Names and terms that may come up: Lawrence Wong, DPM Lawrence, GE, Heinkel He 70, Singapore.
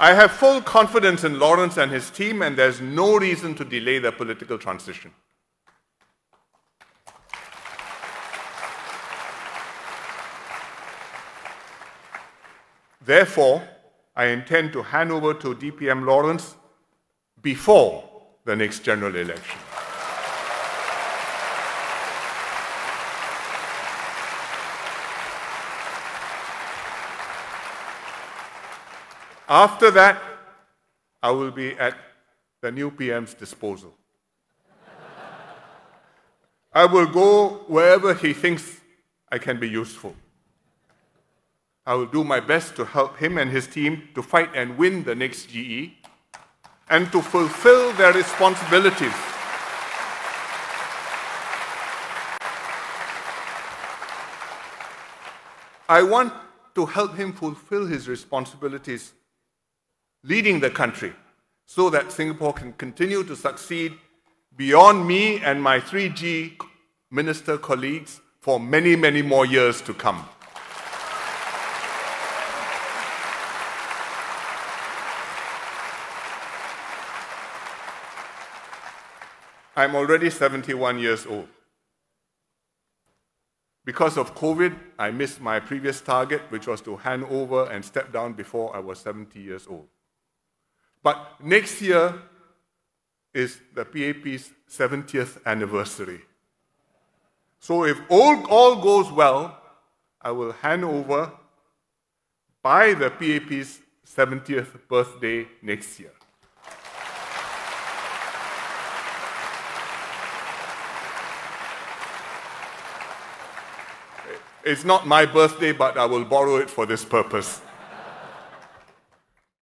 I have full confidence in Lawrence and his team, and there's no reason to delay the political transition. Therefore, I intend to hand over to DPM Lawrence before the next general election. After that, I will be at the new PM's disposal. I will go wherever he thinks I can be useful. I will do my best to help him and his team to fight and win the next GE and to fulfill their responsibilities. I want to help him fulfill his responsibilities leading the country so that Singapore can continue to succeed beyond me and my 3G minister colleagues for many, many more years to come. I'm already 71 years old. Because of COVID, I missed my previous target, which was to hand over and step down before I was 70 years old. But next year is the PAP's 70th anniversary. So if all goes well, I will hand over by the PAP's 70th birthday next year. It's not my birthday, but I will borrow it for this purpose.